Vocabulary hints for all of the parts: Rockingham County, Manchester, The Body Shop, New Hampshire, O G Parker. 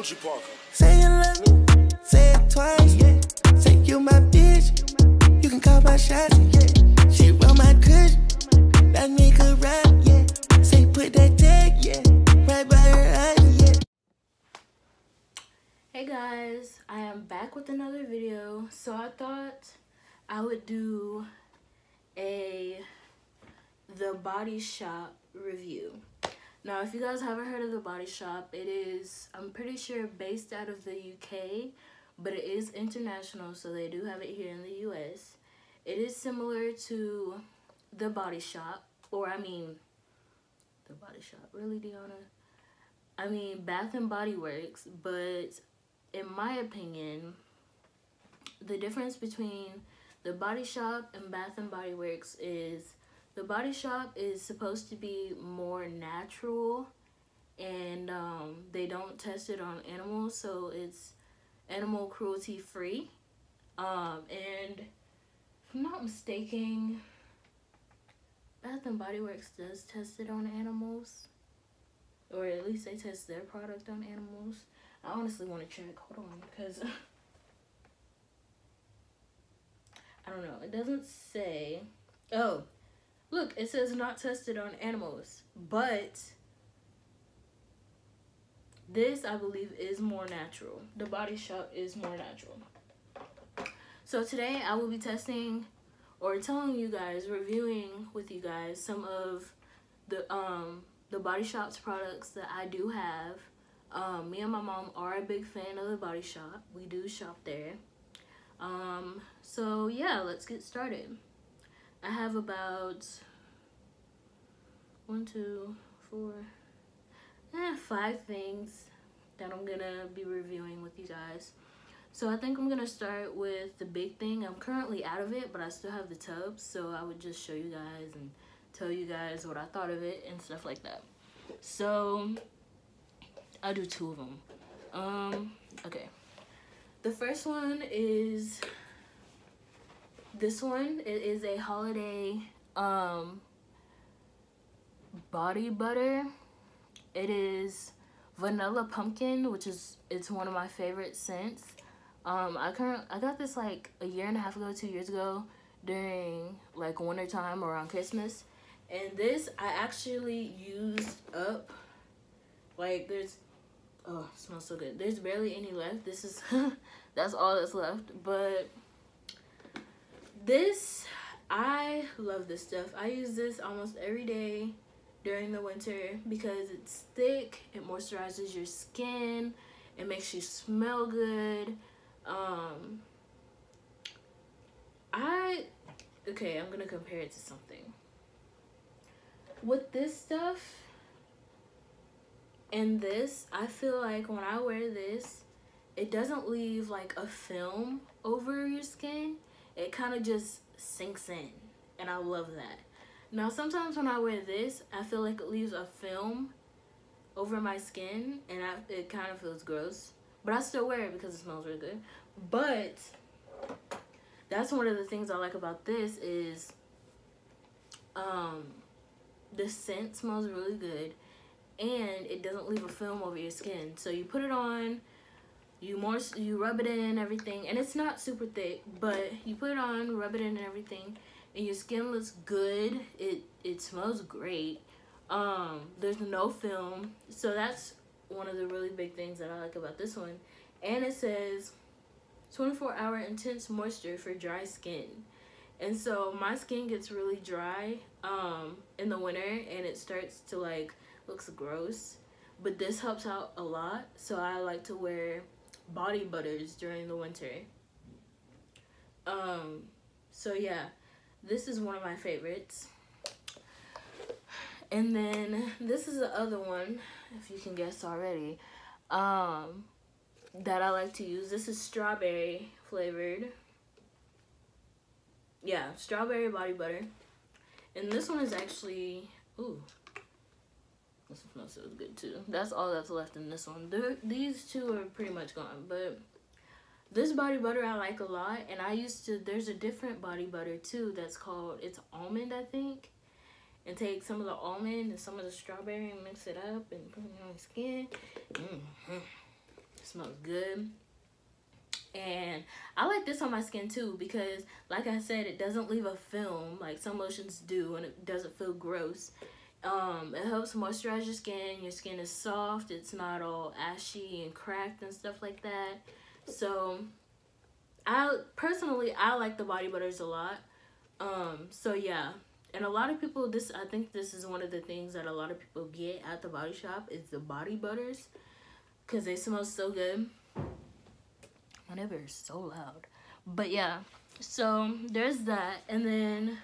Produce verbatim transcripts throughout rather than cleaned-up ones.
O G Parker. Say you love me, say it twice, yeah. Say you my bitch, you can call my shots, yeah. She roll my kush, that nigga rap, yeah. Say put that tag, yeah, right by her eyes, yeah. Hey guys, I am back with another video. So I thought I would do a The Body Shop review. Now, if you guys haven't heard of The Body Shop, it is, I'm pretty sure, based out of the U K, but it is international, so they do have it here in the U S. It is similar to The Body Shop, or I mean, The Body Shop, really, Deanna? I mean, Bath and Body Works, but in my opinion, the difference between The Body Shop and Bath and Body Works is The Body Shop is supposed to be more natural, and um, they don't test it on animals, so it's animal cruelty free. Um, and if I'm not mistaken, Bath and Body Works does test it on animals, or at least they test their product on animals. I honestly want to check. Hold on, because I don't know. It doesn't say. Oh. Look, it says not tested on animals, but this, I believe, is more natural. The Body Shop is more natural. So today, I will be testing, or telling you guys, reviewing with you guys, some of the, um, the Body Shop's products that I do have. Um, me and my mom are a big fan of The Body Shop. We do shop there. Um, so yeah, let's get started. I have about one, two, four, eh, five things that I'm gonna be reviewing with you guys. So I think I'm gonna start with the big thing. I'm currently out of it, but I still have the tubs, so I would just show you guys and tell you guys what I thought of it and stuff like that. So I'll do two of them. Um, okay. The first one is this one. It is a holiday um, body butter. It is vanilla pumpkin, which is it's one of my favorite scents. Um, I current I got this like a year and a half ago, two years ago, during like winter time around Christmas, and this I actually used up. Like there's oh it smells so good. There's barely any left. This is that's all that's left, but. This, I love this stuff. I use this almost every day during the winter because it's thick, it moisturizes your skin, it makes you smell good. Um, I, okay, I'm gonna compare it to something. With this stuff and this, I feel like when I wear this, it doesn't leave like a film over your skin. It kind of just sinks in, and I love that. Now, sometimes when I wear this, I feel like it leaves a film over my skin, and I, it kind of feels gross. But I still wear it because it smells really good. But that's one of the things I like about this is um, the scent smells really good, and it doesn't leave a film over your skin. So you put it on. You more you rub it in everything, and it's not super thick, but you put it on, rub it in and everything, and your skin looks good. It it smells great. Um, there's no film, so that's one of the really big things that I like about this one. And it says twenty-four hour intense moisture for dry skin, and so my skin gets really dry um, in the winter, and it starts to like looks gross. But this helps out a lot, so I like to wear body butters during the winter. Um so yeah, this is one of my favorites. And then this is the other one, if you can guess already, um that I like to use. This is strawberry flavored. Yeah, strawberry body butter. And this one is actually ooh this one smells so good too. That's all that's left in this one. They're, these two are pretty much gone, but this body butter I like a lot. And I used to, there's a different body butter too that's called, it's almond, I think. And take some of the almond and some of the strawberry and mix it up and put it on your skin. Mm-hmm. It smells good. And I like this on my skin too, because like I said, it doesn't leave a film like some lotions do, and it doesn't feel gross. Um, it helps moisturize your skin. Your skin is soft. It's not all ashy and cracked and stuff like that. So I personally, I like the body butters a lot. Um, so yeah. And a lot of people, this, I think this is one of the things that a lot of people get at the Body Shop is the body butters, because they smell so good. Whenever it's so loud. But yeah, so there's that. And then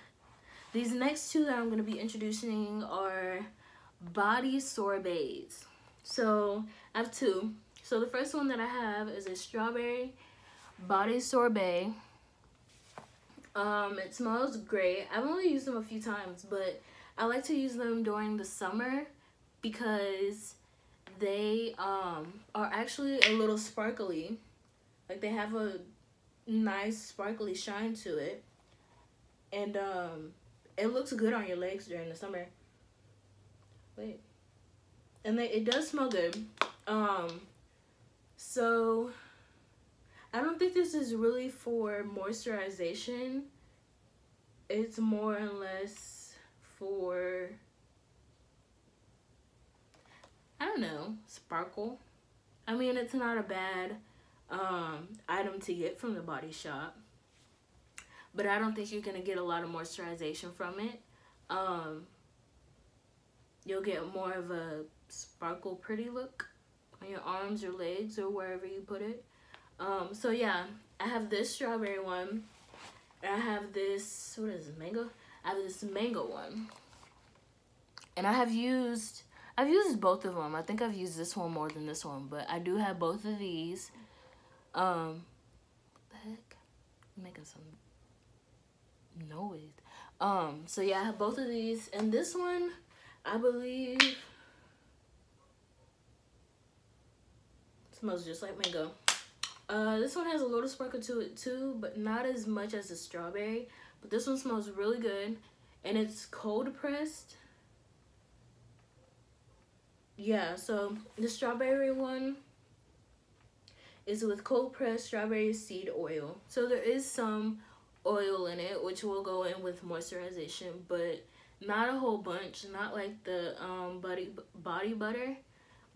these next two that I'm going to be introducing are body sorbets. So I have two. So the first one that I have is a strawberry body sorbet. Um, it smells great. I've only used them a few times, but I like to use them during the summer because they um, are actually a little sparkly. Like, they have a nice sparkly shine to it. And um, it looks good on your legs during the summer. Wait. And they, it does smell good. Um, so... I don't think this is really for moisturization. It's more or less for, I don't know, sparkle. I mean, it's not a bad um, item to get from the Body Shop, but I don't think you're gonna get a lot of moisturization from it. Um, you'll get more of a sparkle pretty look on your arms, your legs, or wherever you put it. Um, so yeah, I have this strawberry one, and I have this, what is this, mango? I have this mango one, and I have used, I've used both of them. I think I've used this one more than this one, but I do have both of these. Um, what the heck? I'm making some noise. Um, so yeah, I have both of these, and this one, I believe, smells just like mango. Uh, this one has a little sparkle to it too, but not as much as the strawberry. But this one smells really good, and it's cold pressed. Yeah, so the strawberry one is with cold pressed strawberry seed oil. So there is some oil in it, which will go in with moisturization, but not a whole bunch. Not like the um, body, body butter.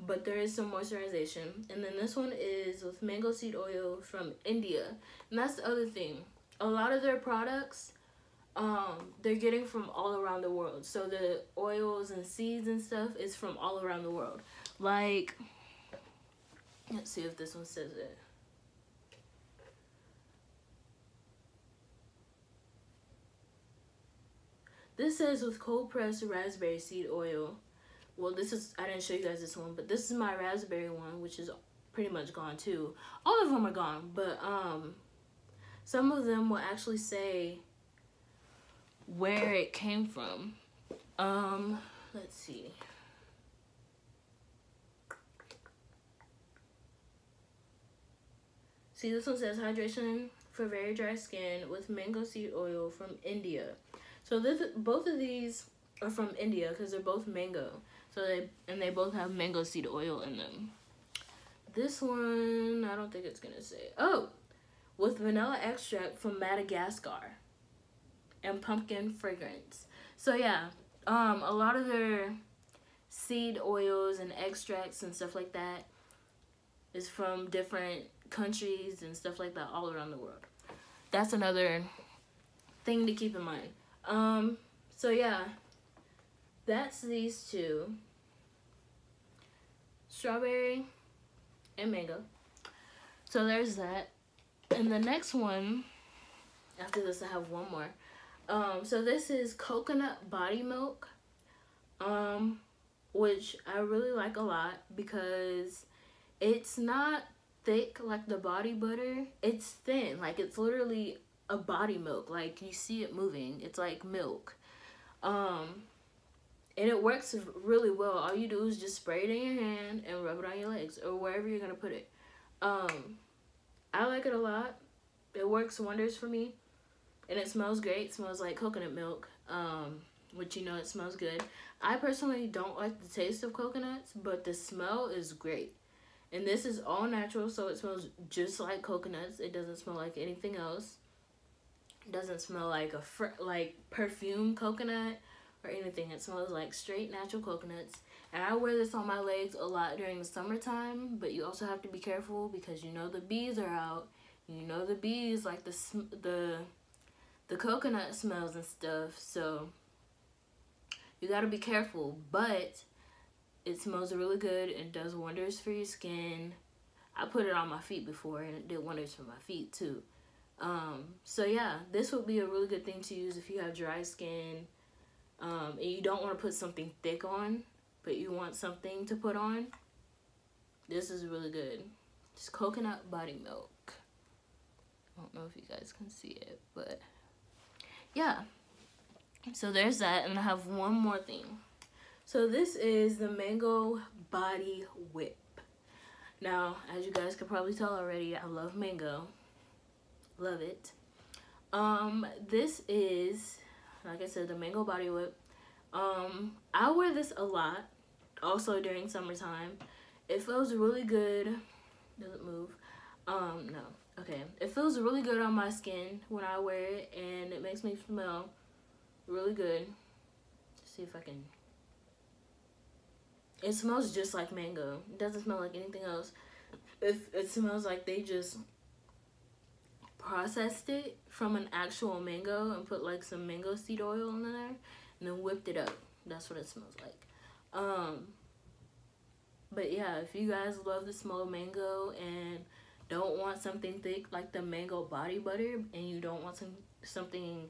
But there is some moisturization. And then this one is with mango seed oil from India. And that's the other thing. A lot of their products, um, they're getting from all around the world. So the oils and seeds and stuff is from all around the world. Like, let's see if this one says it. This says with cold pressed raspberry seed oil. Well, this is, I didn't show you guys this one, but this is my raspberry one, which is pretty much gone too. All of them are gone, but um, some of them will actually say where it came from. Um, let's see. See, this one says hydration for very dry skin with mango seed oil from India. So this, both of these are from India because they're both mango. So they, and they both have mango seed oil in them. This one, I don't think it's gonna say. Oh, with vanilla extract from Madagascar and pumpkin fragrance. So yeah, um, a lot of their seed oils and extracts and stuff like that is from different countries and stuff like that all around the world. That's another thing to keep in mind. Um, so yeah. That's these two, strawberry and mango. So there's that. And the next one, after this I have one more. Um, so this is coconut body milk, um, which I really like a lot because it's not thick like the body butter. It's thin, like it's literally a body milk. Like you see it moving, it's like milk. Um, And it works really well. All you do is just spray it in your hand and rub it on your legs or wherever you're going to put it. Um, I like it a lot. It works wonders for me. And it smells great. It smells like coconut milk, um, which you know it smells good. I personally don't like the taste of coconuts, but the smell is great. And this is all natural, so it smells just like coconuts. It doesn't smell like anything else. It doesn't smell like a fr like perfume coconut or anything. It smells like straight natural coconuts. And I wear this on my legs a lot during the summertime, but you also have to be careful because you know the bees are out. You know the bees like the sm the the coconut smells and stuff. So you gotta be careful, but it smells really good and does wonders for your skin. I put it on my feet before and it did wonders for my feet too. Um, so yeah, this would be a really good thing to use if you have dry skin um, and you don't want to put something thick on, but you want something to put on. This is really good. It's coconut body milk. I don't know if you guys can see it, but yeah. So there's that, and I have one more thing. So this is the Mango Body Whip. Now, as you guys could probably tell already, I love mango. Love it. Um, this is, like I said, the Mango Body Whip. Um, I wear this a lot, also during summertime. It feels really good. Doesn't move. Um, no. Okay. It feels really good on my skin when I wear it, and it makes me smell really good. Let's see if I can... It smells just like mango. It doesn't smell like anything else. It, it smells like they just processed it from an actual mango and put like some mango seed oil in there and then whipped it up. That's what it smells like. Um, but yeah, if you guys love the smell of mango and don't want something thick like the mango body butter, and you don't want some something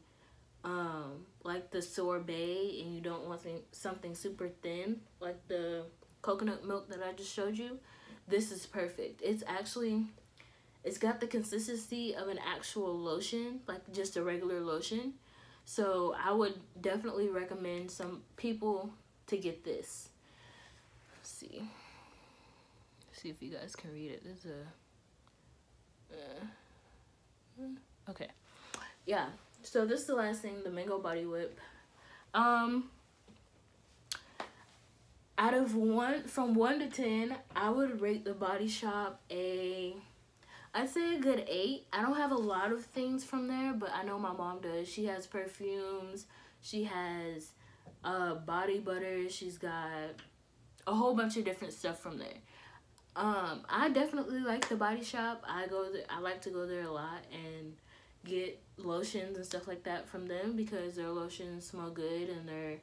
um like the sorbet, and you don't want something super thin like the coconut milk that I just showed you, this is perfect. It's actually, it's got the consistency of an actual lotion, like just a regular lotion. So I would definitely recommend some people to get this. Let's see Let's see if you guys can read it. There's a uh, okay, yeah. So this is the last thing, the Mango Body Whip. Um, out of one, from one to ten, I would rate the Body Shop a, I'd say a good eight. I don't have a lot of things from there, but I know my mom does. She has perfumes, she has uh, body butter, she's got a whole bunch of different stuff from there. Um, I definitely like the Body Shop. I go, there, I like to go there a lot and get lotions and stuff like that from them because their lotions smell good and they're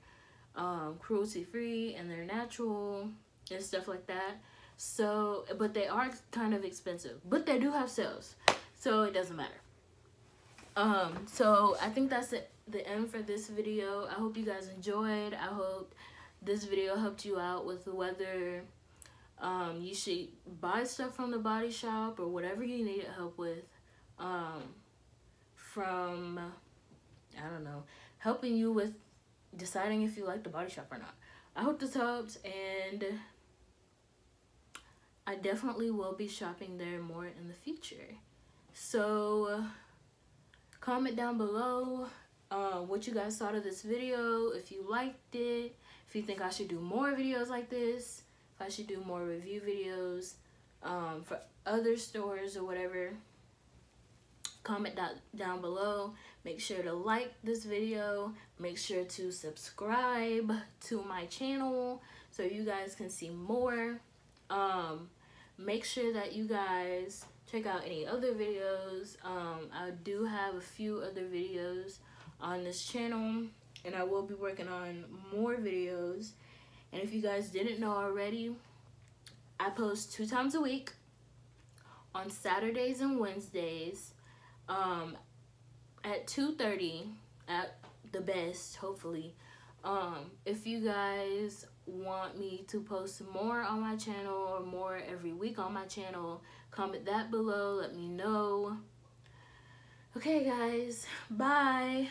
um, cruelty free and they're natural and stuff like that. So, but they are kind of expensive, but they do have sales, so it doesn't matter. Um, so I think that's it, the end for this video. I hope you guys enjoyed. I hope this video helped you out with whether um, you should buy stuff from the Body Shop or whatever you needed help with. Um, from, I don't know, helping you with deciding if you like the Body Shop or not. I hope this helps, and I definitely will be shopping there more in the future. So, comment down below uh, what you guys thought of this video, if you liked it, if you think I should do more videos like this, if I should do more review videos um, for other stores or whatever. Comment down below. Make sure to like this video. Make sure to subscribe to my channel so you guys can see more. Um, make sure that you guys check out any other videos. Um, I do have a few other videos on this channel, and I will be working on more videos. And if you guys didn't know already, I post two times a week on Saturdays and Wednesdays. Um, at two thirty at the best, hopefully. Um, if you guys want me to post more on my channel or more every week on my channel, comment that below. Let me know. Okay, guys. Bye.